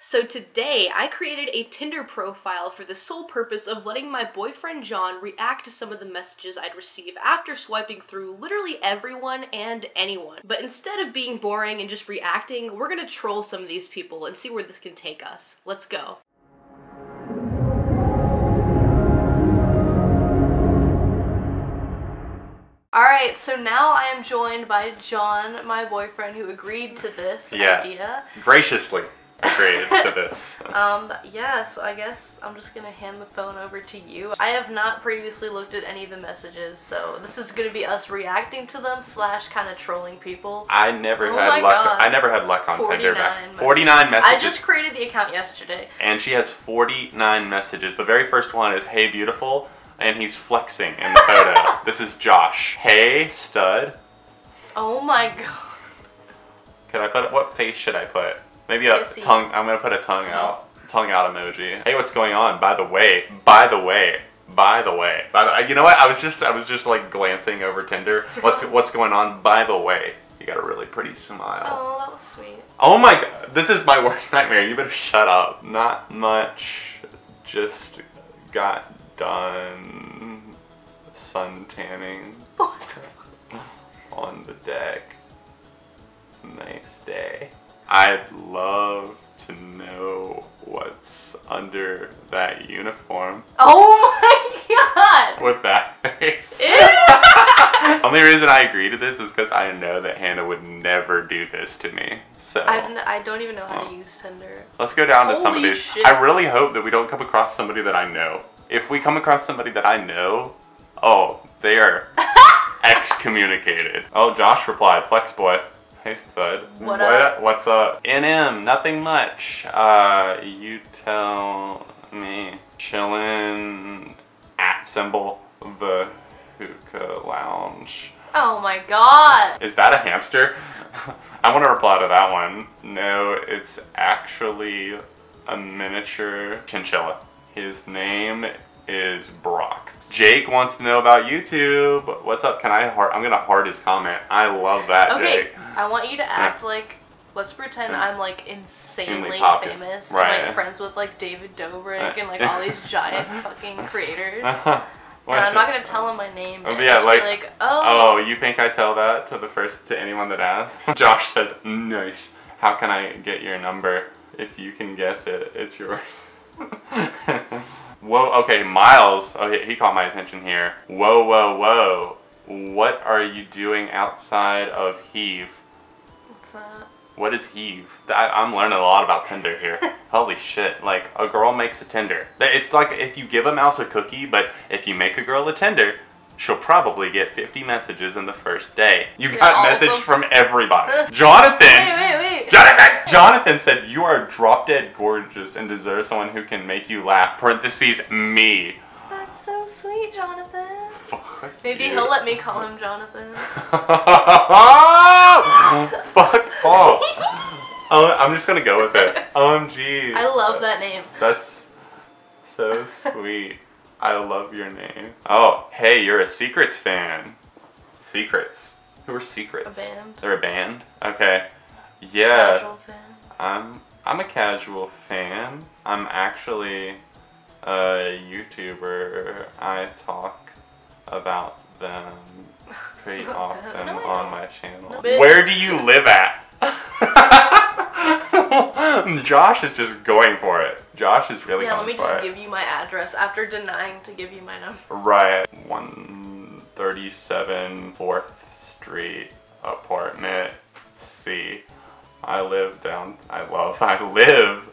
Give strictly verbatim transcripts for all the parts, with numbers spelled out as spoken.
So today, I created a Tinder profile for the sole purpose of letting my boyfriend John react to some of the messages I'd receive after swiping through literally everyone and anyone. But instead of being boring and just reacting, we're gonna troll some of these people and see where this can take us. Let's go. Alright, so now I am joined by John, my boyfriend, who agreed to this yeah. idea. Graciously agreed to this. Um, yeah, so I guess I'm just gonna hand the phone over to you. I have not previously looked at any of the messages, so this is gonna be us reacting to them slash kind of trolling people. I never oh had luck. God. I never had luck on Tinder. forty-nine messages. I just created the account yesterday. And she has forty-nine messages. The very first one is, "Hey, beautiful." And he's flexing in the photo. This is Josh. "Hey, stud." Oh my god. Can I put it? What face should I put? Maybe a Kissy. tongue. I'm gonna put a tongue out. Tongue out emoji. "Hey, what's going on? By the way. By the way. By the way. By the, you know what? I was just. I was just like glancing over Tinder. What's What's going on? By the way. You got a really pretty smile." Oh, that was sweet. Oh my god. This is my worst nightmare. You better shut up. "Not much. Just got done sun tanning on the deck. Nice day. I'd love to know what's under that uniform." Oh my god! With that face. Ew. Only reason I agree to this is because I know that Hannah would never do this to me. So I've n I don't even know how oh. to use Tinder. Let's go down Holy to some of these. Shit. I really hope that we don't come across somebody that I know. If we come across somebody that I know, oh, they are excommunicated. Oh, Josh replied, "Flex boy. Hey, stud. What, what up? What's up? N M, nothing much. Uh, you tell me. Chillin' at Cymbal, the hookah lounge." Oh my god. Is that a hamster? I want to reply to that one. "No, it's actually a miniature chinchilla. His name is Brock. Jake wants to know about YouTube. What's up? Can I heart?" I'm gonna heart his comment. I love that, okay, Jake. I want you to act yeah. like, let's pretend yeah. I'm like insanely famous right. and like friends with like David Dobrik right. and like all these giant fucking creators. And I'm not gonna tell him my name. Oh, yeah, like, like oh. oh, you think I tell that to the first to anyone that asks? Josh says, "Nice. How can I get your number? If you can guess it, it's yours." Whoa, okay, Miles, oh, he caught my attention here. "Whoa, whoa, whoa, what are you doing outside of Heave?" What's that? What is Heave? I, I'm learning a lot about Tinder here. Holy shit, like, a girl makes a Tinder. It's like if you give a mouse a cookie, but if you make a girl a Tinder, she'll probably get fifty messages in the first day. You yeah, got message from everybody. Jonathan! Wait, wait, wait. Jonathan! Jonathan said, "You are drop dead gorgeous and deserve someone who can make you laugh. Parentheses, me." That's so sweet, Jonathan. Fuck Maybe you. he'll let me call him Jonathan. Fuck off. Oh, I'm just gonna go with it. O M G. I love that name. That's so sweet. I love your name. Oh, hey, you're a Secrets fan. Secrets. Who are Secrets? A band. They're a band? Okay. Yeah. Casual fan. I'm, I'm a casual fan. I'm actually a YouTuber. I talk about them pretty often no, on my channel. No, "Where do you live at?" Josh is just going for it. Josh is really yeah, going for it. Yeah, let me just give you my address after denying to give you my number. Right. one thirty-seven fourth Street, apartment C. I live down... I love... I live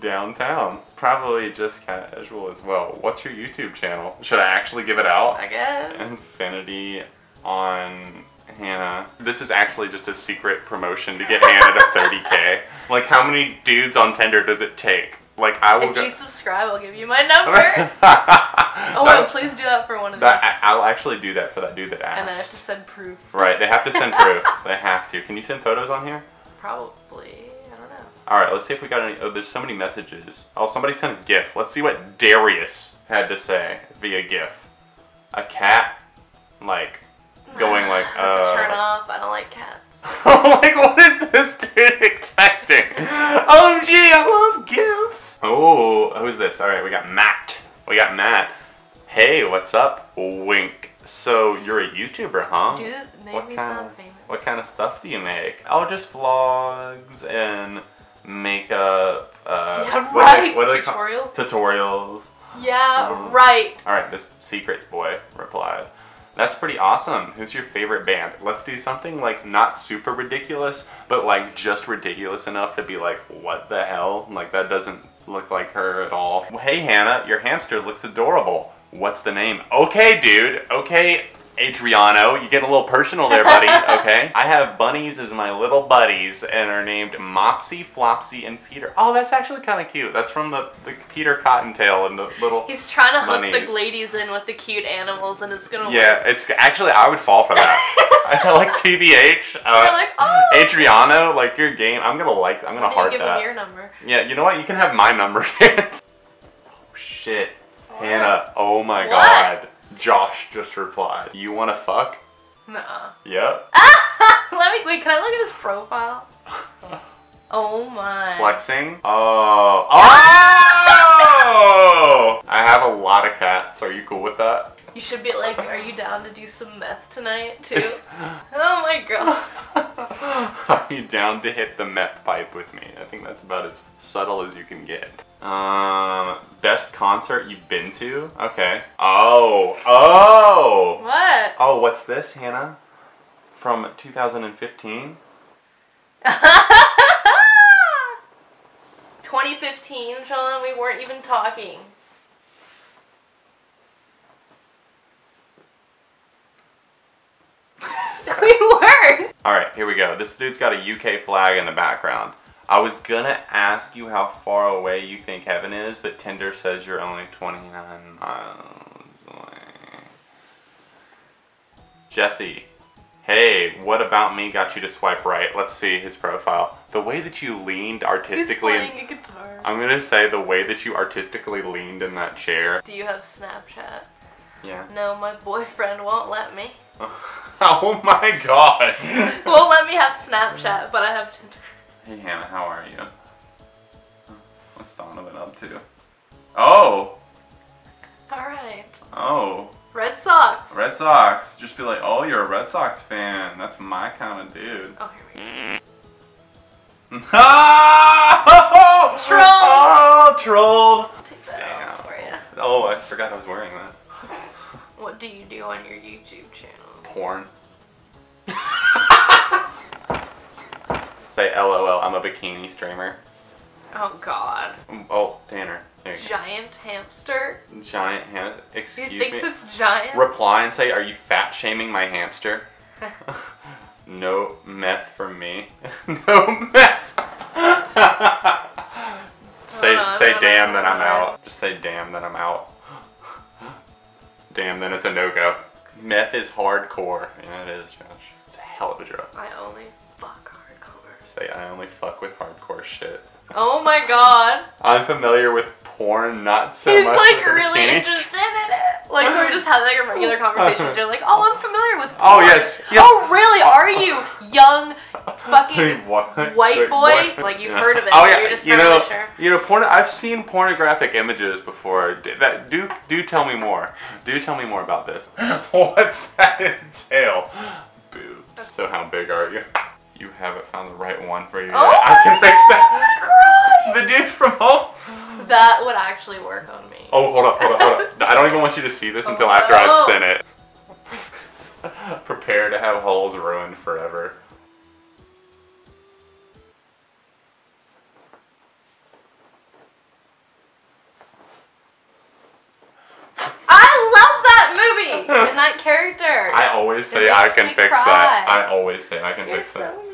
downtown. Probably just casual as well. "What's your YouTube channel?" Should I actually give it out? I guess. "Infinity on Hannah." This is actually just a secret promotion to get Hannah to thirty K. Like, how many dudes on Tinder does it take? Like, I will. If you subscribe, I'll give you my number. Oh, wait, please do that for one of that, these. I'll actually do that for that dude that asked. And I have to send proof. Right, they have to send proof. They have to. Can you send photos on here? Probably. I don't know. All right, let's see if we got any. Oh, there's so many messages. Oh, somebody sent a GIF. Let's see what Darius had to say via GIF. A cat, like, going like, uh... That's a turn off. I don't like cats. Like, what is this dude expecting? O M G, I love GIF. Oh, who's this? All right, we got Matt. We got Matt. Hey, what's up? Wink. So you're a YouTuber, huh? Dude, make what me sound famous. What kind of stuff do you make? Oh, just vlogs and makeup. Uh, yeah, right. What are they, what are tutorials. Tutorials. Yeah, um, right. All right, this secrets boy replied. That's pretty awesome. Who's your favorite band? Let's do something like not super ridiculous, but like just ridiculous enough to be like, what the hell? Like that doesn't look like her at all. Hey Hannah, your hamster looks adorable. What's the name? Okay dude, okay Adriano, you get a little personal there buddy, okay? I have bunnies as my little buddies and are named Mopsy, Flopsy, and Peter. Oh, that's actually kind of cute. That's from the, the Peter Cottontail and the little He's trying to bunnies. Hook the ladies in with the cute animals and it's gonna yeah, work. Yeah, it's actually, I would fall for that. I like T B H. Uh, like, oh. Adriano, like your game, I'm gonna like, I'm gonna heart that. You give him your number. Yeah, you know what, you can have my number. Oh shit, what? Hannah, oh my what? God. Josh just replied. You want to fuck? Nuh-uh. Yep. Let me, wait, can I look at his profile? Oh my. Flexing? Oh. Oh! I have a lot of cats. Are you cool with that? You should be like, are you down to do some meth tonight too? Oh my god. Are you down to hit the meth pipe with me? I think that's about as subtle as you can get. Um, best concert you've been to? Okay. Oh, oh! What? Oh, what's this, Hannah? From two thousand fifteen? twenty fifteen, Sean, we weren't even talking. We were! Alright, here we go. This dude's got a U K flag in the background. I was gonna ask you how far away you think heaven is, but Tinder says you're only twenty-nine miles away. Jesse, hey, what about me got you to swipe right? Let's see his profile. The way that you leaned artistically. He's playing a guitar. I'm gonna say the way that you artistically leaned in that chair. Do you have Snapchat? Yeah. No, my boyfriend won't let me. Oh my god. Won't let me have Snapchat, but I have Tinder. Hey Hannah, how are you? What's Donovan up to? Oh! Alright. Oh. Red Sox! Red Sox! Just be like, oh, you're a Red Sox fan. That's my kind of dude. Oh, here we go. Oh! Trolled! Oh, trolled! I'll take that Damn. Off for you. Oh, I forgot I was wearing that. What do you do on your YouTube channel? Porn. Say L O L, I'm a bikini streamer. Oh god. Oh, Tanner. There you giant go. Hamster? Giant hamster? Excuse me? He thinks me? It's giant? Reply and say, are you fat shaming my hamster? No meth for me. No meth! Say, on, say damn that I'm out. Just say damn that I'm out. Damn, then it's a no-go. Meth is hardcore. Yeah, it is, Josh. It's a hell of a drug. I only fuck hardcore. Say I only fuck with hardcore shit. Oh my god. I'm familiar with porn, not so He's much. He's like really bikini. Interested in it. Like we're just having like a regular conversation. You're like, oh, I'm familiar with porn. Oh yes. yes. Oh really? Are you young fucking what? White boy? What? Like you've yeah. heard of it. Oh yeah. You're just you know, sure. You know, porn. I've seen pornographic images before. Do, that do do tell me more. Do tell me more about this. What's that entail? Boobs. That's so how big are you? You haven't found the right one for you. Oh I my can God, fix that. I'm gonna cry. The dude from home. That would actually work on me. Oh, hold up, hold up, hold up. I don't even want you to see this oh, until after I've oh. sent it. Prepare to have holes ruined forever. And that character. I always say I can fix cry. That. I always say I can You're fix so that. Mean.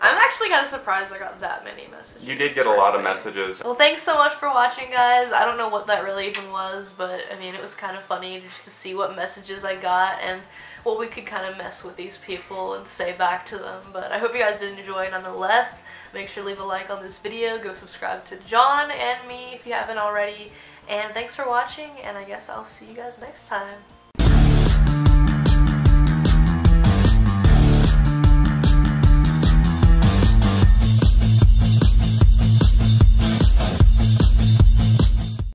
I'm actually kind of surprised I got that many messages. You did get a lot of messages. Well, thanks so much for watching, guys. I don't know what that really even was, but I mean, it was kind of funny just to see what messages I got and what we could kind of mess with these people and say back to them. But I hope you guys did enjoy nonetheless. Make sure to leave a like on this video. Go subscribe to John and me if you haven't already. And thanks for watching, and I guess I'll see you guys next time.